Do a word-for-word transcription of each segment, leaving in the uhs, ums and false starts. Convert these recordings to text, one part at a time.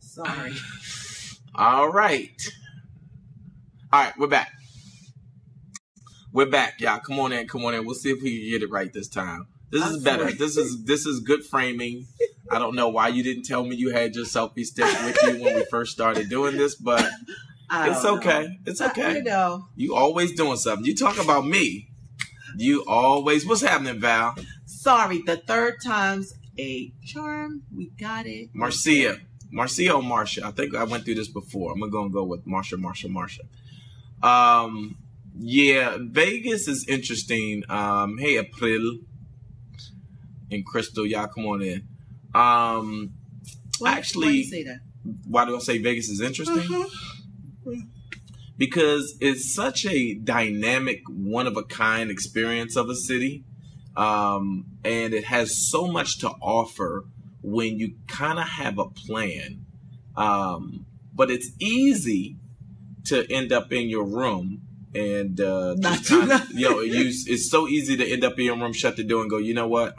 Sorry. All right. All right, we're back. We're back, y'all. Come on in, come on in. We'll see if we can get it right this time. This is better. This is this is good framing. I don't know why you didn't tell me you had your selfie stick with you when we first started doing this, but it's okay. Know. It's okay. I, you know. You always doing something. You talk about me. You always. What's happening, Val? Sorry, the third time's a charm. We got it. Marcia. Marcia or Marsha. I think I went through this before. I'm going to go with Marsha, Marsha, Marsha. Um, yeah, Vegas is interesting. Um, hey, April. And Crystal, y'all come on in. Um, why, actually, why do you say that? Why do I say Vegas is interesting? Uh-huh. Because it's such a dynamic, one-of-a-kind experience of a city. Um, and it has so much to offer when you kind of have a plan. Um, but it's easy to end up in your room and uh, not do nothing. You know, you, it's so easy to end up in your room, shut the door, and go, you know what?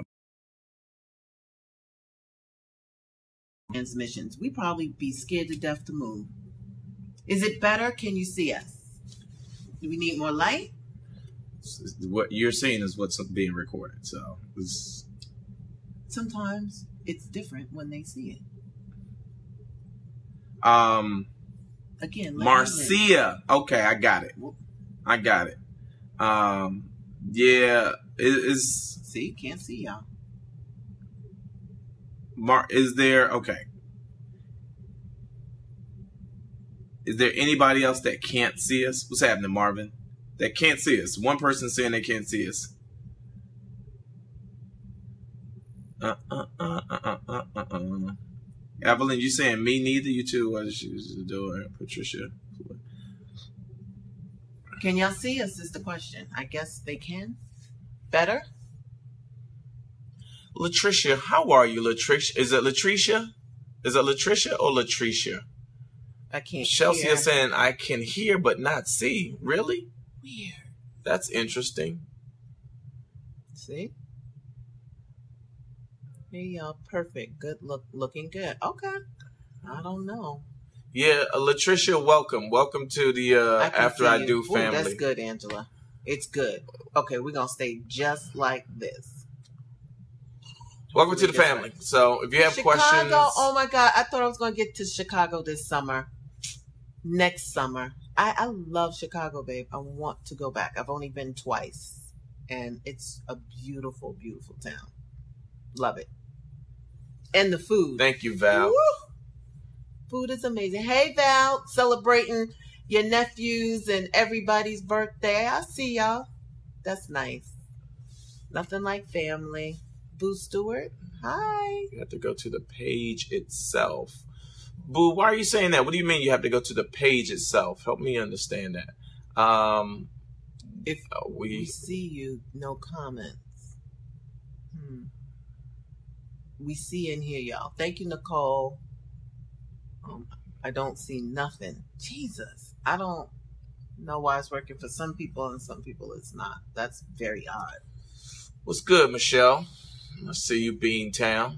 Transmissions. We probably be scared to death to move. Is it better? Can you see us? Do we need more light? What you're seeing is what's being recorded. So it's... sometimes it's different when they see it. Um. Again, Marcia. Okay, I got it. I got it. Um. Yeah. It, it's see. Can't see y'all. Mar, is there, okay. Is there anybody else that can't see us? What's happening, Marvin? That can't see us. One person saying they can't see us. Uh, uh, uh, uh, uh, uh, uh. Evelyn, you saying me neither? You too? I just use the door. Patricia. Can y'all see us is the question. I guess they can. Better? Latricia, how are you, Latricia? Is it Latricia? Is it Latricia or Latricia? I can't Chelsea hear. Chelsea is saying, I can hear but not see. Really? Weird. That's interesting. See? Hey, y'all, perfect. Good look, looking good. Okay. I don't know. Yeah, uh, Latricia, welcome. Welcome to the uh, I After I Do Ooh, family. That's good, Angela. It's good. Okay, we're going to stay just like this. Welcome to the family. So if you have Chicago, questions. Chicago, oh my God. I thought I was going to get to Chicago this summer. Next summer. I, I love Chicago, babe. I want to go back. I've only been twice. And it's a beautiful, beautiful town. Love it. And the food. Thank you, Val. Woo! Food is amazing. Hey, Val. Celebrating your nephews and everybody's birthday. I see y'all. That's nice. Nothing like family. Boo Stewart, hi. You have to go to the page itself. Boo, why are you saying that? What do you mean you have to go to the page itself? Help me understand that. Um, if we, we see you, no comments. Hmm. We see and hear y'all. Thank you, Nicole. Um, I don't see nothing. Jesus, I don't know why it's working for some people and some people it's not. That's very odd. What's good, Michelle? I see you, Beantown.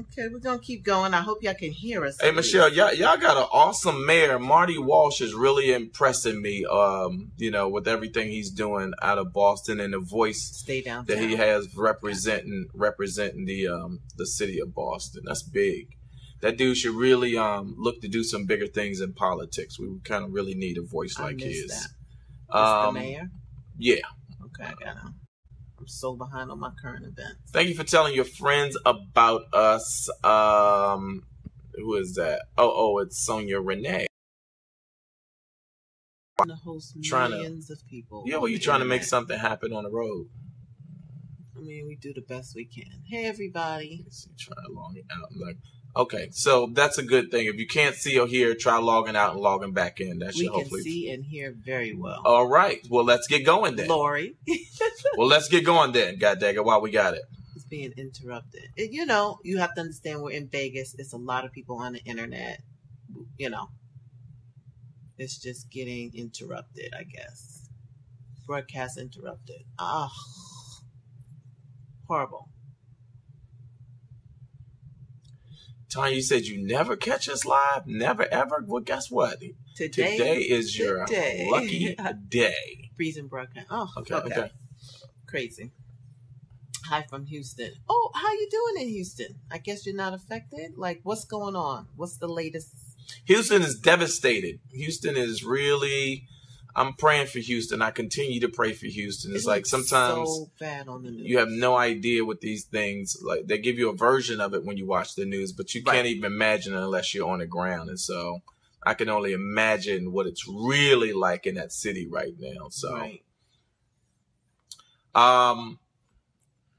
Okay, we're going to keep going. I hope y'all can hear us. Hey, Michelle, y'all y'all got an awesome mayor. Marty Walsh is really impressing me, um, you know, with everything he's doing out of Boston and the voice Stay downtown. That he has representing representing the um, the city of Boston. That's big. That dude should really um, look to do some bigger things in politics. We kind of really need a voice like I miss his. That. Um, the mayor? Yeah. Okay, I got him. I'm so behind on my current events. Thank you for telling your friends about us. Um, who is that? Oh, oh, it's Sonia Renee. I'm trying to host millions of people. Yeah, well, you're trying to make something happen on the road. I mean, we do the best we can. Hey, everybody. Let's see, try logging out. Like, okay, so that's a good thing. If you can't see or hear, try logging out and logging back in. That should hopefully. We can see and hear very well. All right. Well, let's get going then. Lori. Well, let's get going then, God dang it, while we got it. It's being interrupted. And, you know, you have to understand we're in Vegas. It's a lot of people on the internet. You know, it's just getting interrupted, I guess. Broadcast interrupted. Oh, horrible. Tanya, you said you never catch us live, never ever. Well, guess what? Today, Today is your day. Lucky day. Freezing broken. Oh, okay, okay, okay. Crazy. Hi from Houston. Oh, how you doing in Houston? I guess you're not affected. Like, what's going on? What's the latest? Houston is devastated. Houston is really. I'm praying for Houston. I continue to pray for Houston. It's, it's like sometimes so bad on the news. You have no idea what these things like. They give you a version of it when you watch the news, but you right. can't even imagine it unless you're on the ground. And so I can only imagine what it's really like in that city right now. So, right. um,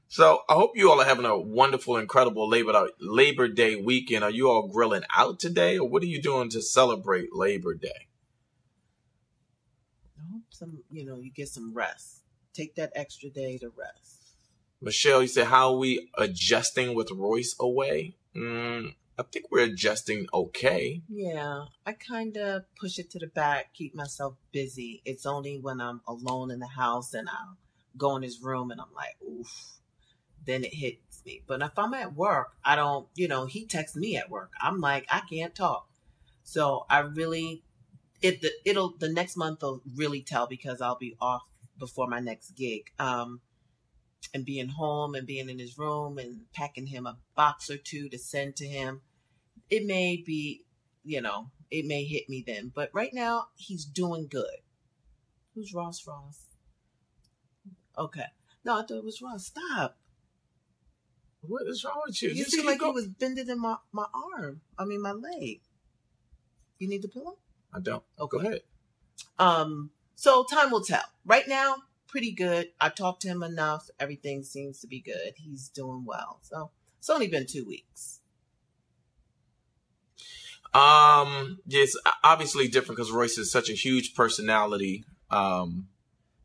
so I hope you all are having a wonderful, incredible Labor Labor Day weekend. Are you all grilling out today, or what are you doing to celebrate Labor Day? Some, you know, you get some rest. Take that extra day to rest. Michelle, you said, how are we adjusting with Royce away? Mm, I think we're adjusting okay. Yeah, I kind of push it to the back, keep myself busy. It's only when I'm alone in the house and I'll go in his room and I'm like, oof, then it hits me. But if I'm at work, I don't, you know, he texts me at work. I'm like, I can't talk. So I really... It, the, it'll the next month will really tell because I'll be off before my next gig um, and being home and being in his room and packing him a box or two to send to him. It may be, you know, it may hit me then. But right now he's doing good. Who's Ross Ross? Okay. No, I thought it was Ross. Stop. What is wrong with you? You seem like you was bending in my, my arm. I mean, my leg. You need the pillow? I don't. Okay. Go ahead. Um, so time will tell. Right now, pretty good. I talked to him enough. Everything seems to be good. He's doing well. So it's only been two weeks. Um, it's obviously different because Royce is such a huge personality um,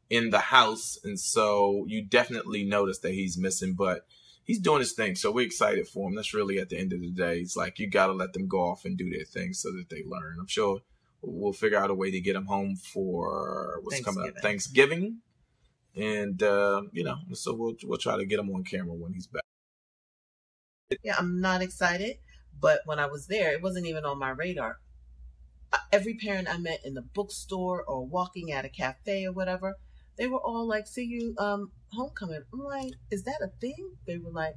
in the house. And so you definitely notice that he's missing, but he's doing his thing. So we're excited for him. That's really at the end of the day. It's like you got to let them go off and do their thing so that they learn. I'm sure... We'll figure out a way to get him home for what's coming up, Thanksgiving, and uh, you know, so we'll we'll try to get him on camera when he's back. Yeah, I'm not excited, but when I was there, it wasn't even on my radar. Every parent I met in the bookstore or walking at a cafe or whatever, they were all like, "See you um, homecoming." I'm like, "Is that a thing?" They were like,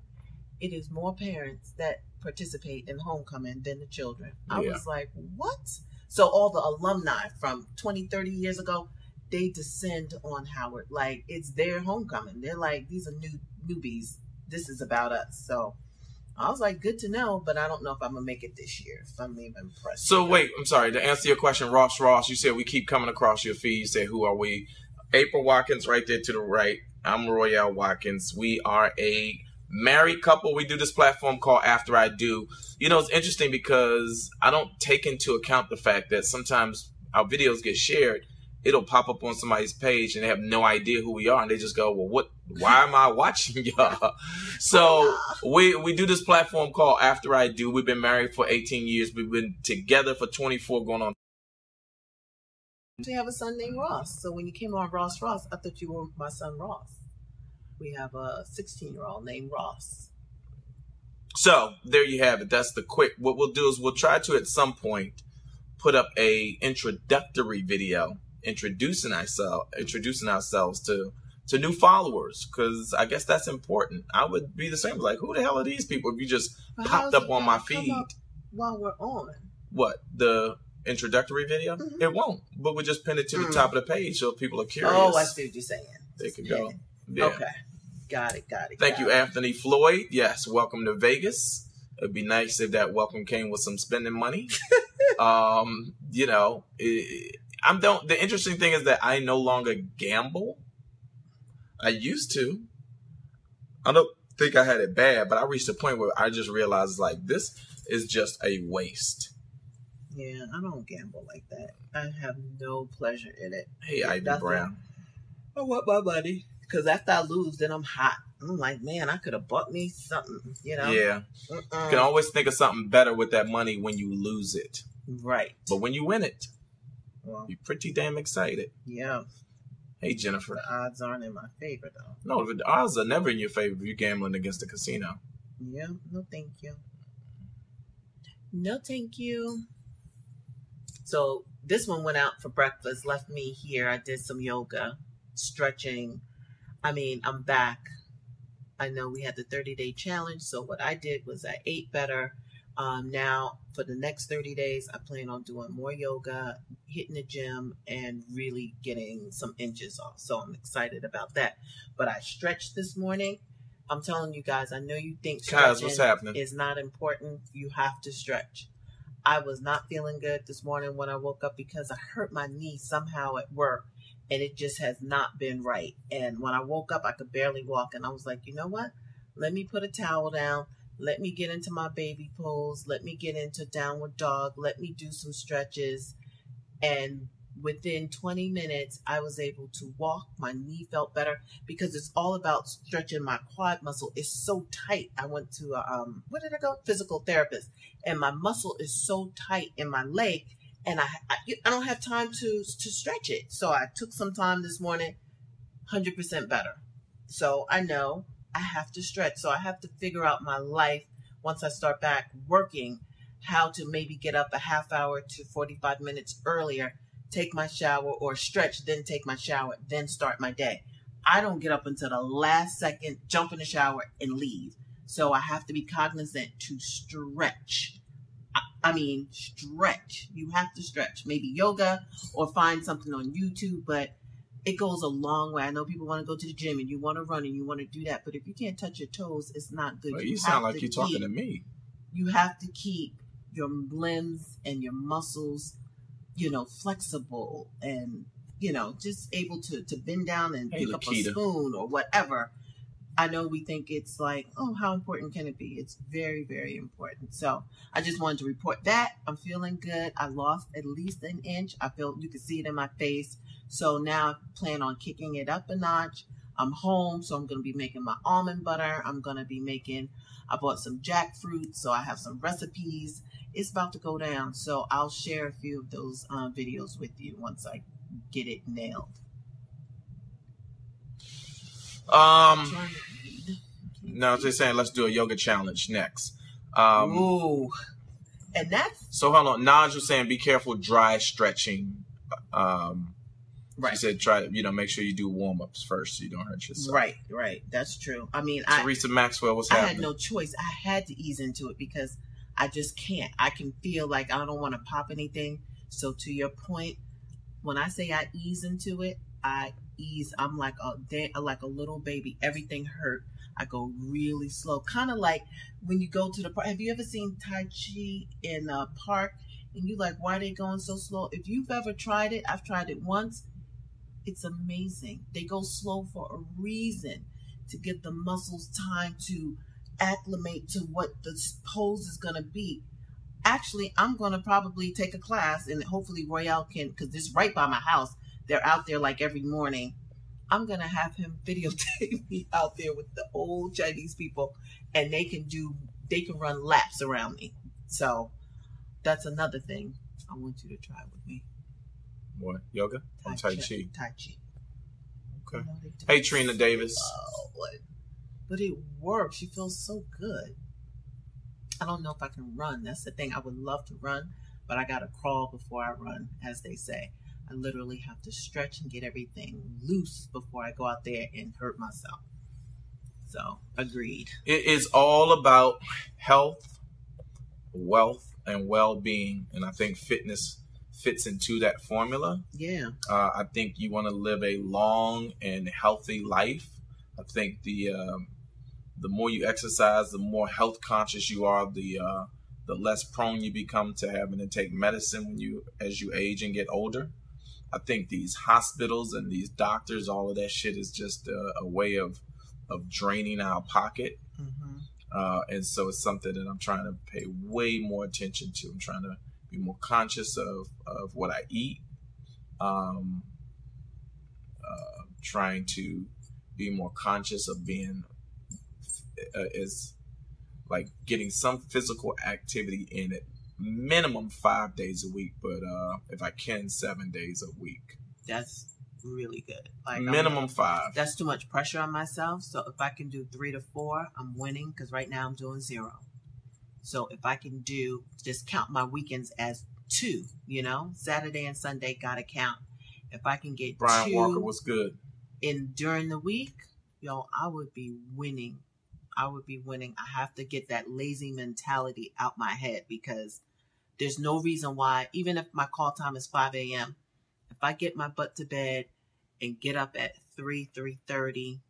"It is more parents that participate in homecoming than the children." I yeah. was like, "What?" So all the alumni from twenty, thirty years ago, they descend on Howard. Like, it's their homecoming. They're like, these are new newbies. This is about us. So I was like, good to know, but I don't know if I'm going to make it this year. If I'm even impressed. So wait, I'm sorry. To answer your question, Ross Ross, you said we keep coming across your feed. You said, who are we? April Watkins right there to the right. I'm Royale Watkins. We are a... married couple. We do this platform called After I Do. You know, it's interesting because I don't take into account the fact that sometimes our videos get shared. It'll pop up on somebody's page and they have no idea who we are. And they just go, well, what? Why am I watching y'all? So we, we do this platform called After I Do. We've been married for eighteen years. We've been together for twenty-four going on. We have a son named Ross. So when you came on Ross Ross, I thought you were my son Ross. We have a sixteen-year-old named Ross. So there you have it. That's the quick. What we'll do is we'll try to at some point put up a introductory video introducing ourselves, introducing ourselves to to new followers, because I guess that's important. I would be the same. Like, who the hell are these people? If you just but popped up on my feed while we're on what the. Introductory video, mm-hmm. It won't. But we'll just pin it to mm. the top of the page so if people are curious. Oh, I see what you're saying. They can go. Yeah. Okay. Got it. Got it. Thank got you, it. Anthony Floyd. Yes. Welcome to Vegas. It'd be nice if that welcome came with some spending money. um, you know, it, I'm don't. The interesting thing is that I no longer gamble. I used to. I don't think I had it bad, but I reached a point where I just realized like this is just a waste. Yeah, I don't gamble like that. I have no pleasure in it. Hey, Ivy Brown. I want my money. Because after I lose, then I'm hot. I'm like, man, I could have bought me something, you know? Yeah. Mm-mm. You can always think of something better with that money when you lose it. Right. But when you win it, well, you're pretty damn excited. Yeah. Hey, Jennifer. The odds aren't in my favor, though. No, the odds are never in your favor if you're gambling against a casino. Yeah, no thank you. No, thank you. So this one went out for breakfast, left me here. I did some yoga, stretching. I mean, I'm back. I know we had the thirty day challenge. So what I did was I ate better. Um, now for the next thirty days, I plan on doing more yoga, hitting the gym, and really getting some inches off. So I'm excited about that. But I stretched this morning. I'm telling you guys, I know you think stretching is not important. You have to stretch. I was not feeling good this morning when I woke up because I hurt my knee somehow at work, and it just has not been right. And when I woke up, I could barely walk, and I was like, you know what? Let me put a towel down. Let me get into my baby pose. Let me get into downward dog. Let me do some stretches. And within twenty minutes, I was able to walk. My knee felt better because it's all about stretching my quad muscle. It's so tight. I went to, a, um, where did I go? Physical therapist. And my muscle is so tight in my leg, and I, I, I don't have time to, to stretch it. So I took some time this morning, one hundred percent better. So I know I have to stretch. So I have to figure out my life once I start back working, how to maybe get up a half hour to forty-five minutes earlier, take my shower or stretch, then take my shower, then start my day. I don't get up until the last second, jump in the shower and leave. So I have to be cognizant to stretch. I, I mean, stretch. You have to stretch. Maybe yoga or find something on YouTube, but it goes a long way. I know people want to go to the gym and you want to run and you want to do that, but if you can't touch your toes, it's not good. Well, you, you sound like you're keep, talking to me. You have to keep your limbs and your muscles, you know, flexible and, you know, just able to, to bend down and hey, pick up a spoon or whatever. I know we think it's like, oh, how important can it be? It's very, very important. So I just wanted to report that. I'm feeling good. I lost at least an inch. I feel you can see it in my face. So now I plan on kicking it up a notch. I'm home, so I'm going to be making my almond butter. I'm going to be making, I bought some jackfruit, so I have some recipes. It's about to go down, so I'll share a few of those uh, videos with you once I get it nailed. Um, no, I was just saying, let's do a yoga challenge next. Um, Ooh. And that's... So hold on. Naj was saying, be careful dry stretching. Um, right. She said, try to, you know, make sure you do warm-ups first so you don't hurt yourself. Right, right. That's true. I mean, I... Teresa Maxwell, what's happening? I had no choice. I had to ease into it because... I just can't. I can feel like I don't want to pop anything. So to your point, when I say I ease into it, I ease. I'm like a, like a little baby. Everything hurt. I go really slow. Kind of like when you go to the park. Have you ever seen Tai Chi in a park? And you're like, why are they going so slow? If you've ever tried it, I've tried it once. It's amazing. They go slow for a reason, to give the muscles time to acclimate to what the pose is going to be. Actually, I'm going to probably take a class, and hopefully Royale can, because it's right by my house. They're out there like every morning. I'm going to have him videotape me out there with the old Chinese people, and they can do, they can run laps around me. So that's another thing I want you to try with me. What? Yoga? Tai, or tai Chi? Tai Chi. Okay. Hey, Trina so Davis. Oh, what? But it works. You feel so good. I don't know if I can run. That's the thing. I would love to run, but I got to crawl before I run, as they say. I literally have to stretch and get everything loose before I go out there and hurt myself. So, agreed. It is all about health, wealth, and well-being. And I think fitness fits into that formula. Yeah. Uh, I think you want to live a long and healthy life. I think the um, the more you exercise, the more health conscious you are, the uh, the less prone you become to having to take medicine when you as you age and get older. I think these hospitals and these doctors, all of that shit is just a, a way of of draining our pocket. Mm-hmm. uh, and so it's something that I'm trying to pay way more attention to. I'm trying to be more conscious of of what I eat. Um, uh, trying to be more conscious of being uh, is like getting some physical activity in it, minimum five days a week, but uh, if I can, seven days a week. That's really good. Like minimum I'm, five. That's too much pressure on myself. So if I can do three to four, I'm winning because right now I'm doing zero. So if I can do, just count my weekends as two, you know, Saturday and Sunday, got to count. If I can get Brian two Walker was good in during the week, yo, I would be winning. I would be winning. I have to get that lazy mentality out my head, because there's no reason why, even if my call time is five a m, if I get my butt to bed and get up at three, three thirty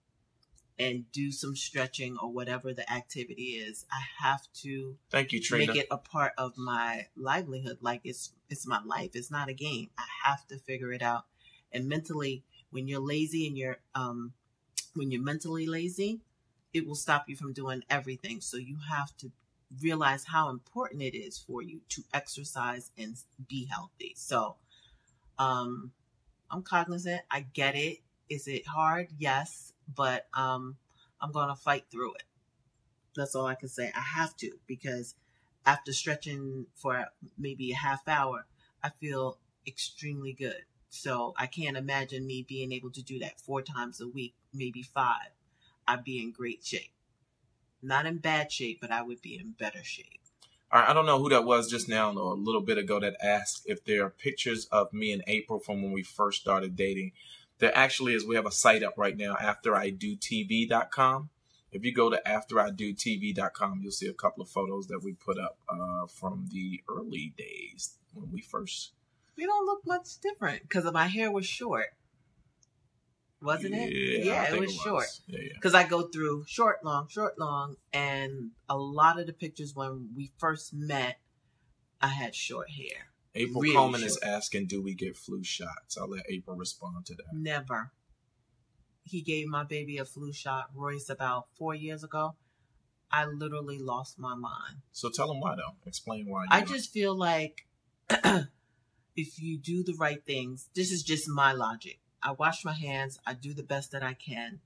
and do some stretching or whatever the activity is, I have to Thank you, Trina. Make it a part of my livelihood. Like it's, it's my life. It's not a game. I have to figure it out. And mentally, when you're lazy and you're, um, when you're mentally lazy, it will stop you from doing everything. So you have to realize how important it is for you to exercise and be healthy. So, um, I'm cognizant. I get it. Is it hard? Yes. But, um, I'm going to fight through it. That's all I can say. I have to, because after stretching for maybe a half hour, I feel extremely good. So I can't imagine me being able to do that four times a week, maybe five. I'd be in great shape. Not in bad shape, but I would be in better shape. All right. I don't know who that was just now or a little bit ago that asked if there are pictures of me and April from when we first started dating. There actually is. We have a site up right now, after I do T V dot com. If you go to after I do T V dot com, you'll see a couple of photos that we put up uh, from the early days when we first. We don't look much different because my hair was short. Wasn't it? Yeah, yeah, it was, it was short. Because yeah, yeah. I go through short, long, short, long. And a lot of the pictures when we first met, I had short hair. April really Coleman short. Is asking, do we get flu shots? I'll let April respond to that. Never. He gave my baby a flu shot, Royce, about four years ago. I literally lost my mind. So tell him why, though. Explain why. I just feel like if you do the right things, this is just my logic. I wash my hands. I do the best that I can.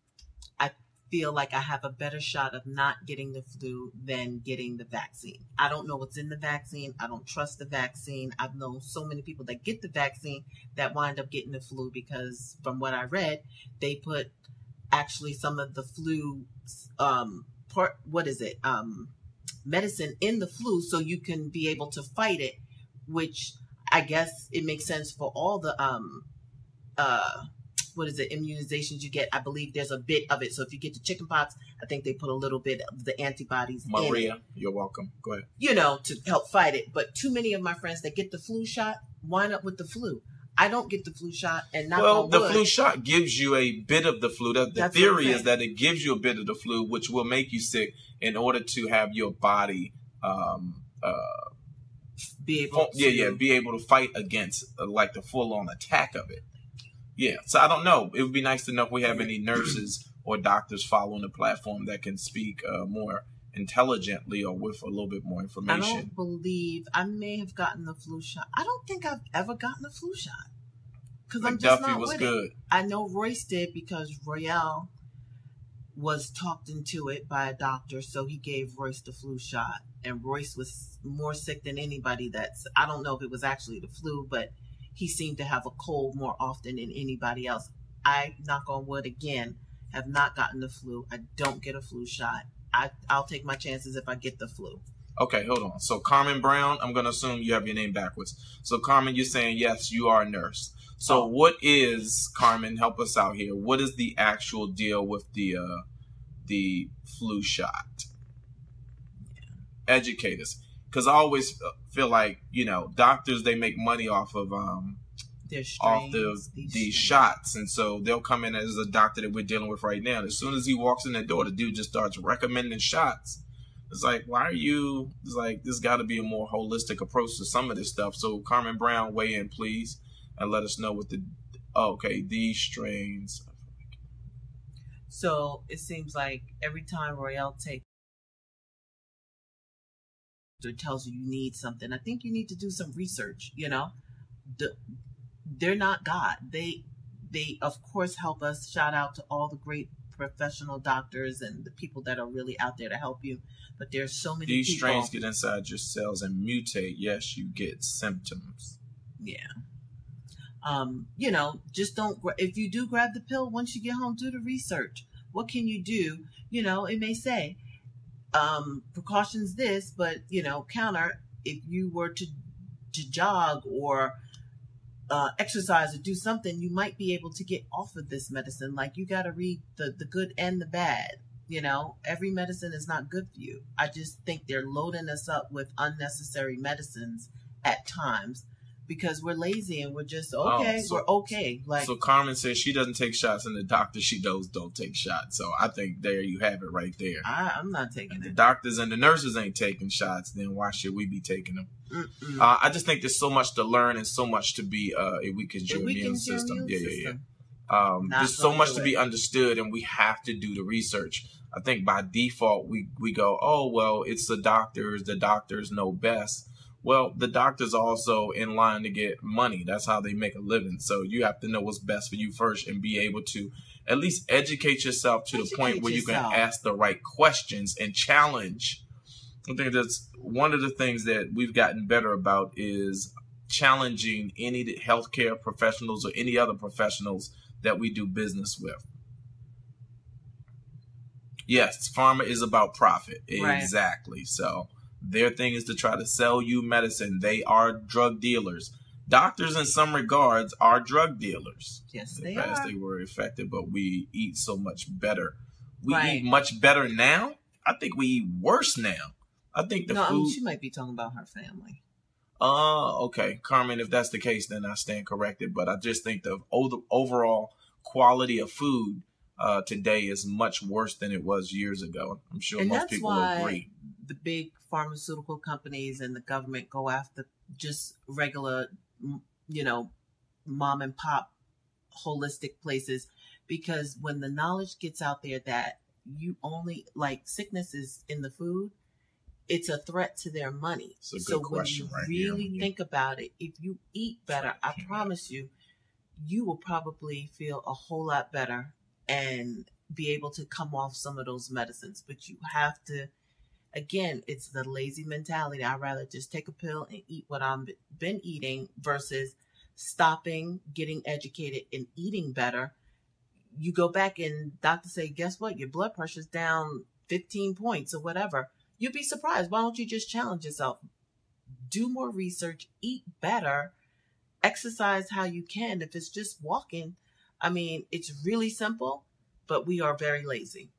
I feel like I have a better shot of not getting the flu than getting the vaccine. I don't know what's in the vaccine. I don't trust the vaccine. I've known so many people that get the vaccine that wind up getting the flu because from what I read, they put actually some of the flu, um, part, what is it? Um, medicine in the flu so you can be able to fight it, which I guess it makes sense for all the, um, Uh, what is it? Immunizations you get. I believe there's a bit of it. So if you get the chickenpox, I think they put a little bit of the antibodies in it. Maria, you're welcome. Go ahead. You know, to help fight it. But too many of my friends that get the flu shot wind up with the flu. I don't get the flu shot, and not well, the flu shot gives you a bit of the flu. The, the theory is that it gives you a bit of the flu, which will make you sick in order to have your body um, uh, be able. To, yeah, yeah, be able to fight against uh, like the full-on attack of it. Yeah, so I don't know. It would be nice to know if we have any nurses or doctors following the platform that can speak uh, more intelligently or with a little bit more information. I don't believe I may have gotten the flu shot. I don't think I've ever gotten a flu shot because I'm just not with it. McDuffie was good. I know Royce did because Royale was talked into it by a doctor, so he gave Royce the flu shot, and Royce was more sick than anybody. That's I don't know if it was actually the flu, but he seemed to have a cold more often than anybody else. I, knock on wood again, have not gotten the flu. I don't get a flu shot. I, I'll take my chances if I get the flu. Okay, hold on. So Carmen Brown, I'm going to assume you have your name backwards. So Carmen, you're saying, yes, you are a nurse. So what is, Carmen, help us out here. What is the actual deal with the, uh, the flu shot? Yeah. Educate us. Because I always feel like, you know, doctors, they make money off of um, their strains, off the, these, these shots. And so they'll come in as a doctor that we're dealing with right now. And as soon as he walks in the door, the dude just starts recommending shots. It's like, why are you? It's like, there's got to be a more holistic approach to some of this stuff. So Carmen Brown, weigh in, please, and let us know what the, oh, okay, these strains. So it seems like every time Royale takes, or tells you you need something, I think you need to do some research, you know. The, they're not God. They, they of course, help us. Shout out to all the great professional doctors and the people that are really out there to help you. But there's so many These people. These strains get inside your cells and mutate. Yes, you get symptoms. Yeah. Um, you know, just don't, if you do grab the pill, once you get home, do the research. What can you do? You know, it may say, um, precautions this, but, you know, counter, if you were to, to jog or uh, exercise or do something, you might be able to get off of this medicine. Like, you got to read the, the good and the bad. You know, every medicine is not good for you. I just think they're loading us up with unnecessary medicines at times because we're lazy and we're just, okay, oh, so, we're okay. Like, so Carmen says she doesn't take shots and the doctor she knows don't take shots. So I think there you have it right there. I, I'm not taking it. The doctors and the nurses ain't taking shots, then why should we be taking them? Mm-mm. Uh, I just think there's so much to learn and so much to be, uh, if we can your immune, immune system. Yeah, yeah, yeah. Um, there's so much to be understood and we have to do the research. I think by default, we, we go, oh, well, it's the doctors. The doctors know best. Well, the doctors are also in line to get money. That's how they make a living. So you have to know what's best for you first and be able to at least educate yourself to educate the point where yourself. You can ask the right questions and challenge. I think that's one of the things that we've gotten better about is challenging any healthcare professionals or any other professionals that we do business with. Yes, pharma is about profit. Right. Exactly. So their thing is to try to sell you medicine. They are drug dealers. Doctors, in some regards, are drug dealers. Yes, they are. They were effective, but we eat so much better. We right. eat much better now. I think we eat worse now. I think the no, food... I mean, she might be talking about her family. Uh, okay. Carmen, if that's the case, then I stand corrected. But I just think the overall quality of food uh, today is much worse than it was years ago. I'm sure and most people why agree. The big pharmaceutical companies and the government go after just regular, you know, mom and pop holistic places, because when the knowledge gets out there that you only like sickness is in the food, it's a threat to their money. So when you right really here. think about it, if you eat better, I promise you, you will probably feel a whole lot better and be able to come off some of those medicines. But you have to, again, it's the lazy mentality. I'd rather just take a pill and eat what I've been eating versus stopping, getting educated, and eating better. You go back and doctors say, guess what? Your blood pressure's down fifteen points or whatever. You'd be surprised. Why don't you just challenge yourself? Do more research, eat better, exercise how you can. If it's just walking, I mean, it's really simple, but we are very lazy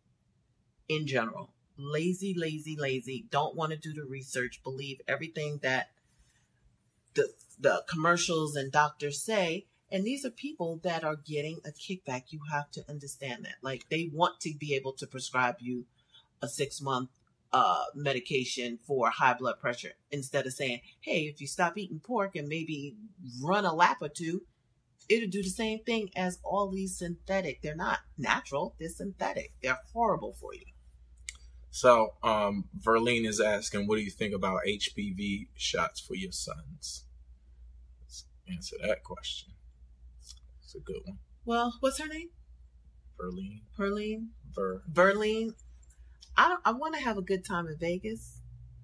in general. Lazy, lazy, lazy. Don't want to do the research. Believe everything that the, the commercials and doctors say. And these are people that are getting a kickback. You have to understand that. Like, they want to be able to prescribe you a six-month uh, medication for high blood pressure instead of saying, hey, if you stop eating pork and maybe run a lap or two, it'll do the same thing as all these synthetic. They're not natural. They're synthetic. They're horrible for you. So, um, Verlene is asking, what do you think about H P V shots for your sons? Let's answer that question. It's a good one. Well, what's her name? Verlene. Verlene. Ver. Verlene. I don't, I want to have a good time in Vegas,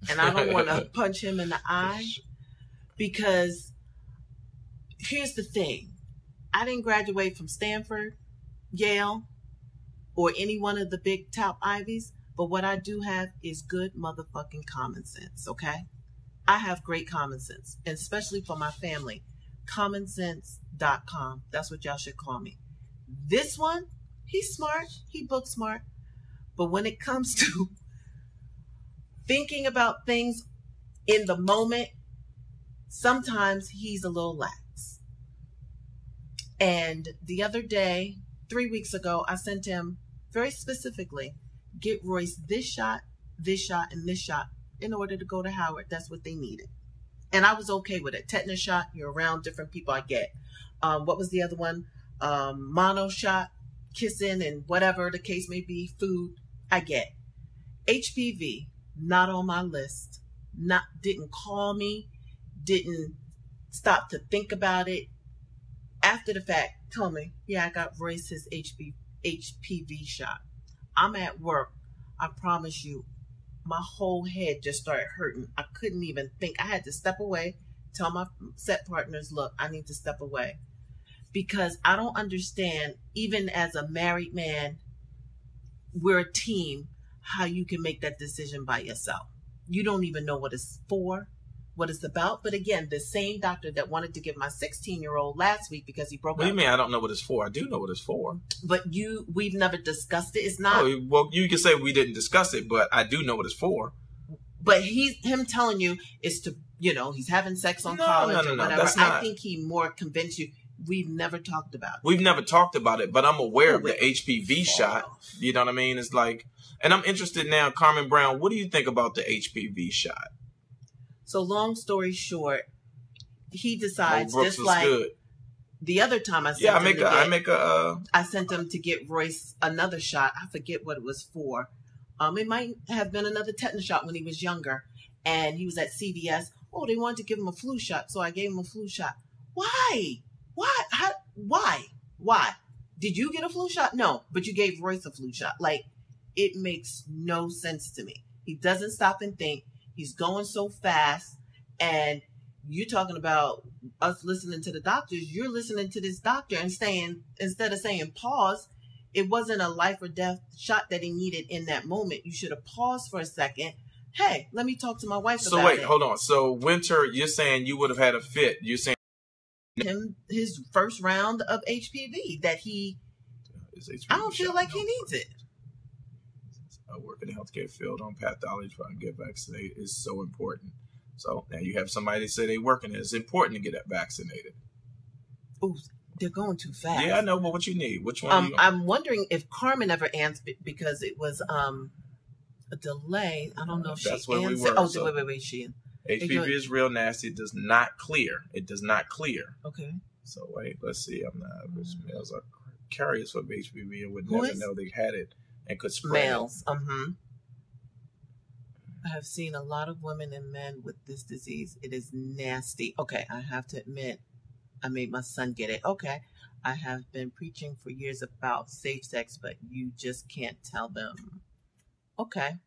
and I don't want to punch him in the eye, because here's the thing. I didn't graduate from Stanford, Yale, or any one of the big top Ivies, but what I do have is good motherfucking common sense, okay? I have great common sense, and especially for my family. common sense dot com. That's what y'all should call me. This one, he's smart. He book smart. But when it comes to thinking about things in the moment, sometimes he's a little lax. And the other day, three weeks ago, I sent him very specifically, get Royce this shot, this shot, and this shot in order to go to Howard. That's what they needed. And I was okay with it. Tetanus shot, you're around different people, I get. Um, what was the other one? Um, mono shot, kissing, and whatever the case may be, food, I get. H P V, not on my list. Not didn't call me, didn't stop to think about it. After the fact, told me, yeah, I got Royce's H P V shot. I'm at work. I promise you, my whole head just started hurting. I couldn't even think. I had to step away, tell my set partners, look, I need to step away. Because I don't understand, even as a married man, we're a team, how you can make that decision by yourself. You don't even know what it's for, what it's about. But again, the same doctor that wanted to give my sixteen-year-old last week because he broke up. What do you mean I don't know what it's for? I do know what it's for. But you, we've never discussed it. It's not. Oh, well, you can say we didn't discuss it, but I do know what it's for. But he's him telling you it's to, you know, he's having sex on no, college no, no, or whatever. No, that's not. I think he more convinced you. We've never talked about it. We've never talked about it, but I'm aware oh, of the H P V oh. shot. You know what I mean? It's like, and I'm interested now, Carmen Brown, what do you think about the H P V shot? So long story short, he decides well, just like good. the other time I sent yeah, I make him a, to get, I, make a, uh, I sent him to get Royce another shot. I forget what it was for. Um, it might have been another tetanus shot when he was younger, and he was at C V S. Oh, they wanted to give him a flu shot, so I gave him a flu shot. Why? Why? How, why? Why? Did you get a flu shot? No, but you gave Royce a flu shot. Like, it makes no sense to me. He doesn't stop and think. He's going so fast, and you're talking about us listening to the doctors. You're listening to this doctor and saying, instead of saying pause, it wasn't a life or death shot that he needed in that moment. You should have paused for a second. Hey, let me talk to my wife so about wait, it. So wait, hold on. So Winter, you're saying you would have had a fit. You're saying him his first round of H P V that he, H P V I don't feel like he needs it. I work in the healthcare field on pathology, trying to get vaccinated is so important. So now you have somebody that say they work in it. It's important to get vaccinated. Ooh, they're going too fast. Yeah, I know, but what you need? Which one? Um, you I'm wondering if Carmen ever answered because it was um a delay. I don't know if That's she answered. We were, oh, so wait, wait, wait. She H P V is real nasty. It does not clear. It does not clear. Okay. So wait, let's see. I'm not. Which males are carriers of H P V and would Who never is? know they had it. And could spread. Males. Uh-huh. I have seen a lot of women and men with this disease. It is nasty. Okay, I have to admit, I made my son get it. Okay, I have been preaching for years about safe sex, but you just can't tell them. Okay,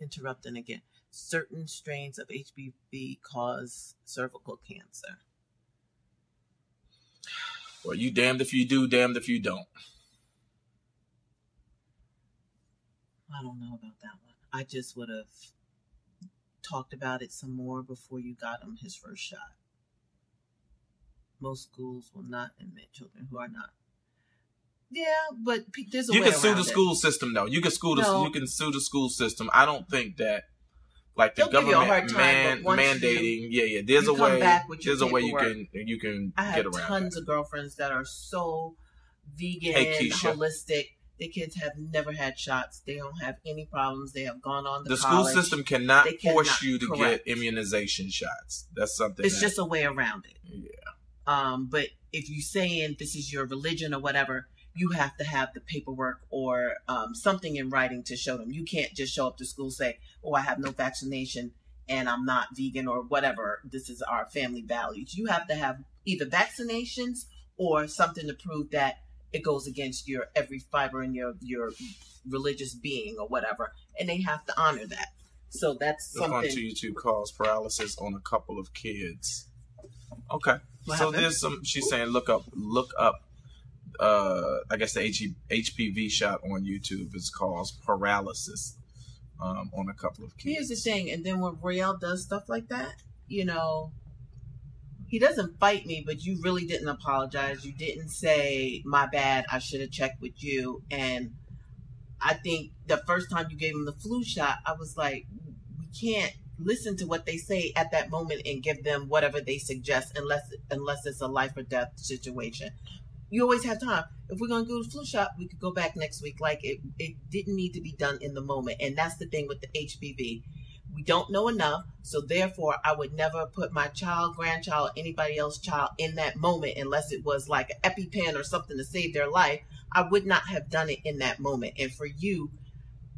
interrupting again. Certain strains of H P V cause cervical cancer. Well, you damned if you do, damned if you don't. I don't know about that one. I just would have talked about it some more before you got him his first shot. Most schools will not admit children who are not. Yeah, but there's a you way can sue the it. school system though. You can sue the no. you can sue the school system. I don't think that like the They'll government time, man, mandating. You, yeah, yeah. There's a way. There's a way you can you can I get around. I have tons that. of girlfriends that are so vegan, hey, holistic. The kids have never had shots. They don't have any problems. They have gone on to the college. The school system cannot force you to correct. get immunization shots. That's something. It's that, just a way around it. Yeah. Um, but if you're saying this is your religion or whatever, you have to have the paperwork or um, something in writing to show them. You can't just show up to school and say, oh, I have no vaccination and I'm not vegan or whatever. This is our family values. You have to have either vaccinations or something to prove that it goes against your every fiber in your your religious being or whatever, and they have to honor that. So that's Look something. On YouTube caused paralysis on a couple of kids. Okay, what so happened? there's some. She's saying look up, look up. Uh, I guess the H P V shot on YouTube is caused paralysis um, on a couple of kids. Here's the thing, and then when Royale does stuff like that, you know. He doesn't fight me, but you really didn't apologize. You didn't say, my bad, I should have checked with you. And I think the first time you gave him the flu shot, I was like, we can't listen to what they say at that moment and give them whatever they suggest unless unless it's a life or death situation. You always have time. If we're going to do the flu shot, we could go back next week. Like, it, it didn't need to be done in the moment. And that's the thing with the H P V. We don't know enough, so therefore I would never put my child, grandchild, anybody else's child in that moment unless it was like an EpiPen or something to save their life. I would not have done it in that moment. And for you,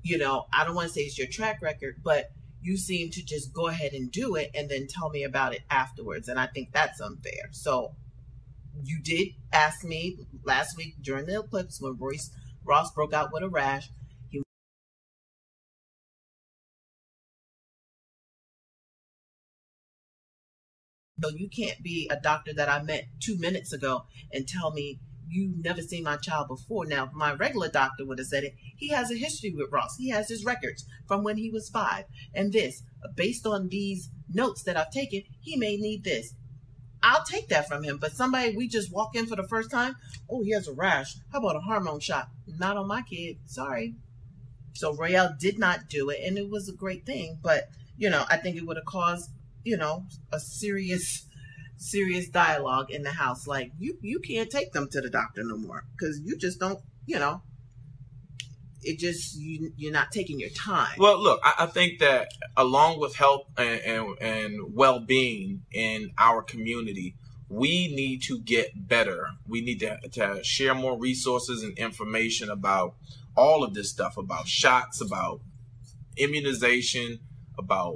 you know, I don't want to say it's your track record, but you seem to just go ahead and do it and then tell me about it afterwards. And I think that's unfair. So you did ask me last week during the eclipse when Royce Ross broke out with a rash. So you can't be a doctor that I met two minutes ago and tell me you've never seen my child before. Now, if my regular doctor would have said it, he has a history with Ross. He has his records from when he was five. And this, based on these notes that I've taken, he may need this. I'll take that from him. But somebody, we just walk in for the first time. Oh, he has a rash. How about a hormone shot? Not on my kid. Sorry. So Royale did not do it. And it was a great thing. But, you know, I think it would have caused, you know, a serious serious dialogue in the house. Like, you you can't take them to the doctor no more, because you just don't, you know, it just, you, you're not taking your time. Well, look, I, I think that along with health and, and, and well-being in our community, we need to get better. We need to, to share more resources and information about all of this stuff, about shots, about immunization, about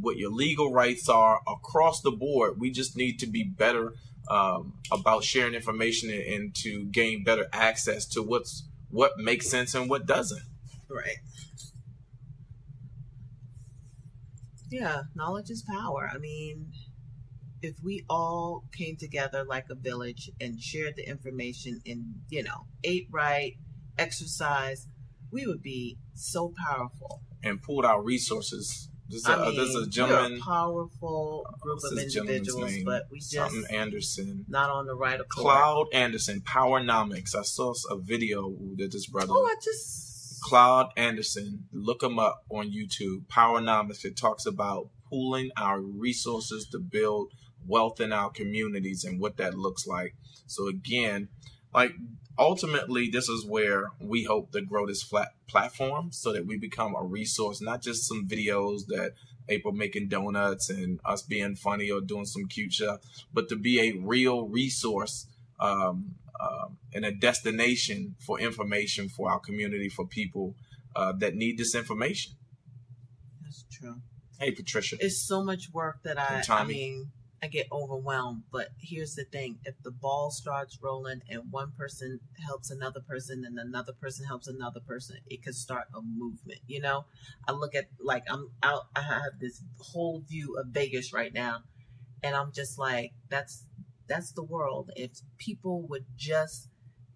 what your legal rights are across the board. We just need to be better um, about sharing information and, and to gain better access to what's what makes sense and what doesn't. Right. Yeah, knowledge is power. I mean, if we all came together like a village and shared the information and, you know, ate right, exercise, we would be so powerful. And pulled our resources. This is, I mean, uh, this is a gentleman. We're a powerful group uh, of individuals, name, but we just something Anderson. Not on the right accord. Cloud Anderson, Powernomics. I saw a video that this brother. Oh, I just. Cloud Anderson. Look him up on YouTube. Powernomics. It talks about pooling our resources to build wealth in our communities and what that looks like. So again, like. Ultimately, this is where we hope to grow this flat platform so that we become a resource, not just some videos that April making donuts and us being funny or doing some cute stuff, but to be a real resource um, uh, and a destination for information for our community, for people uh, that need this information. That's true. Hey, Patricia. It's so much work that I, I mean... I get overwhelmed, but here's the thing. If the ball starts rolling and one person helps another person and another person helps another person, it could start a movement. You know, I look at, like, I'm out, I have this whole view of Vegas right now. And I'm just like, that's, that's the world. If people would just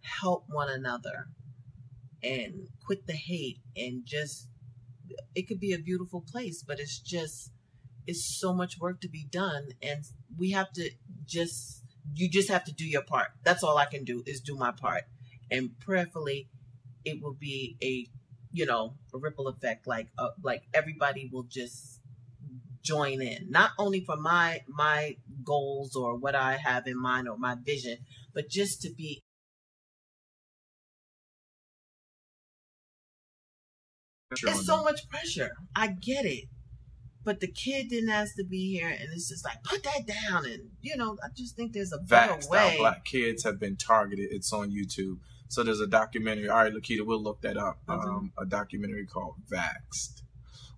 help one another and quit the hate and just, it could be a beautiful place, but it's just, it's so much work to be done, and we have to just, you just have to do your part. That's all I can do is do my part, and prayerfully it will be a, you know, a ripple effect, like uh, like everybody will just join in, not only for my my goals or what I have in mind or my vision, but just to be it's so much pressure. I get it. But the kid didn't ask to be here, and it's just like, put that down. And, you know, I just think there's a better Vaxed, way. Our black kids have been targeted. It's on YouTube. So there's a documentary. All right, Lakita, we'll look that up. Mm-hmm. um, a documentary called Vaxed.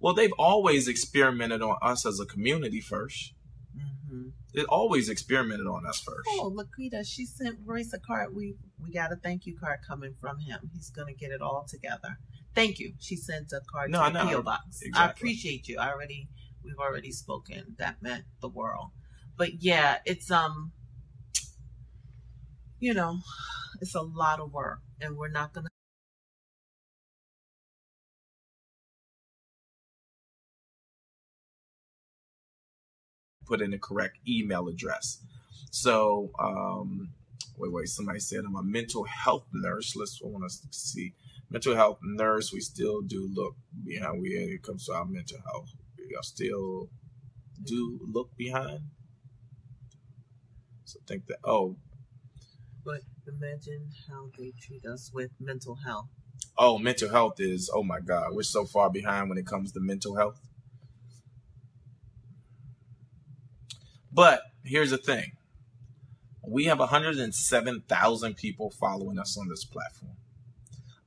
Well, they've always experimented on us as a community first. Mm-hmm. They always experimented on us first. Oh, Lakita, she sent Royce a card. We, we got a thank you card coming from him. He's going to get it all together. Thank you. She sent a card no, to the no, P O box. Exactly. I appreciate you. I already, we've already spoken. That meant the world. But yeah, it's, um, you know, it's a lot of work, and we're not going to. Put in the correct email address. So, um, wait, wait, somebody said I'm a mental health nurse. Let's, I want to see. Mental health nurse, we still do look behind. We, when it comes to our mental health, we still do look behind. So think that, oh. But imagine how they treat us with mental health. Oh, mental health is, oh my God, we're so far behind when it comes to mental health. But here's the thing. We have one hundred seven thousand people following us on this platform.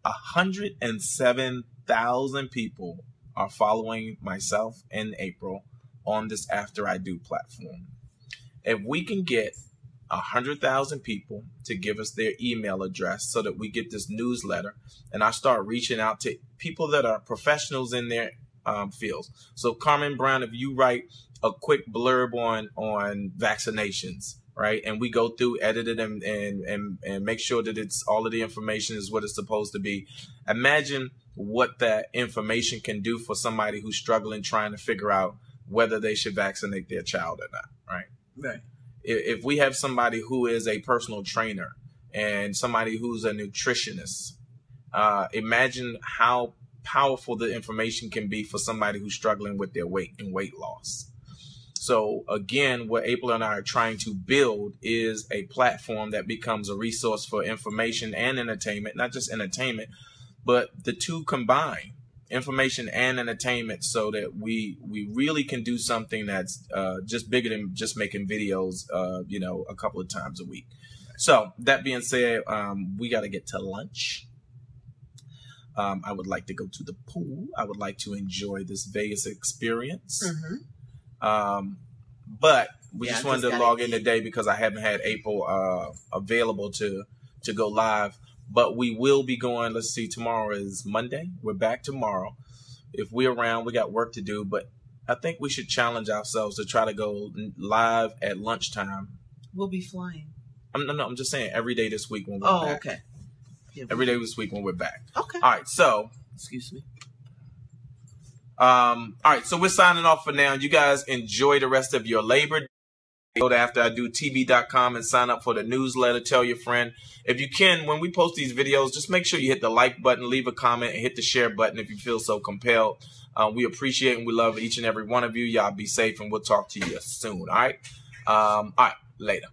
one hundred seven thousand people are following myself and April on this After I Do platform. If we can get one hundred thousand people to give us their email address so that we get this newsletter, and I start reaching out to people that are professionals in their um, fields. So Carmen Brown, if you write a quick blurb on, on vaccinations, right? And we go through, edit it, and, and, and, and make sure that it's all of the information is what it's supposed to be. Imagine what that information can do for somebody who's struggling trying to figure out whether they should vaccinate their child or not, right? Right. If we have somebody who is a personal trainer and somebody who's a nutritionist, uh, imagine how powerful the information can be for somebody who's struggling with their weight and weight loss. So again, what April and I are trying to build is a platform that becomes a resource for information and entertainment, not just entertainment, but the two combined, information and entertainment, so that we we really can do something that's uh, just bigger than just making videos, uh, you know, a couple of times a week. So that being said, um, we got to get to lunch. Um, I would like to go to the pool. I would like to enjoy this Vegas experience. Mm-hmm. um, but we yeah, just wanted just to log eat. in today because I haven't had April uh, available to to go live. But we will be going. Let's see. Tomorrow is Monday. We're back tomorrow. If we're around, we got work to do. But I think we should challenge ourselves to try to go live at lunchtime. We'll be flying. I'm, no, no, I'm just saying every day this week when we're oh, back. Oh, okay. Yeah, every day this week when we're back. Okay. All right. So. Excuse me. Um. All right. So we're signing off for now. You guys enjoy the rest of your labor day. Go to after I do T V dot com and sign up for the newsletter. Tell your friend. If you can, when we post these videos, just make sure you hit the like button, leave a comment, and hit the share button if you feel so compelled. Uh, we appreciate and we love each and every one of you. Y'all be safe, and we'll talk to you soon. All right? Um, all right. Later.